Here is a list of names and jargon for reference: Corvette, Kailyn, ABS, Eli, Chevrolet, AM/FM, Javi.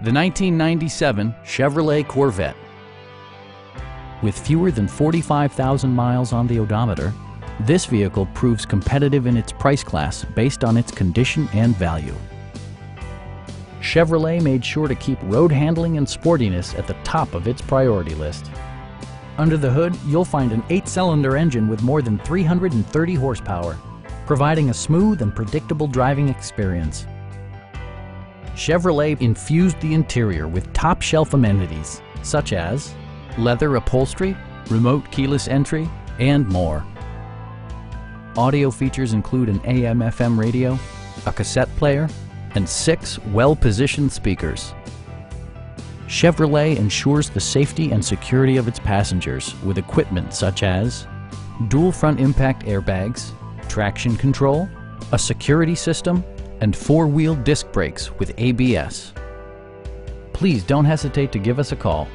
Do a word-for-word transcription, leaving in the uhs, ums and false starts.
The nineteen ninety-seven Chevrolet Corvette. With fewer than forty-five thousand miles on the odometer, this vehicle proves competitive in its price class based on its condition and value. Chevrolet made sure to keep road handling and sportiness at the top of its priority list. Under the hood, you'll find an eight-cylinder engine with more than three hundred thirty horsepower, providing a smooth and predictable driving experience. Chevrolet infused the interior with top-shelf amenities, such as leather upholstery, remote keyless entry, and more. Audio features include an A M F M radio, a cassette player, and six well-positioned speakers. Chevrolet ensures the safety and security of its passengers with equipment such as dual front impact airbags, traction control, a security system, and four-wheel disc brakes with A B S. Please don't hesitate to give us a call.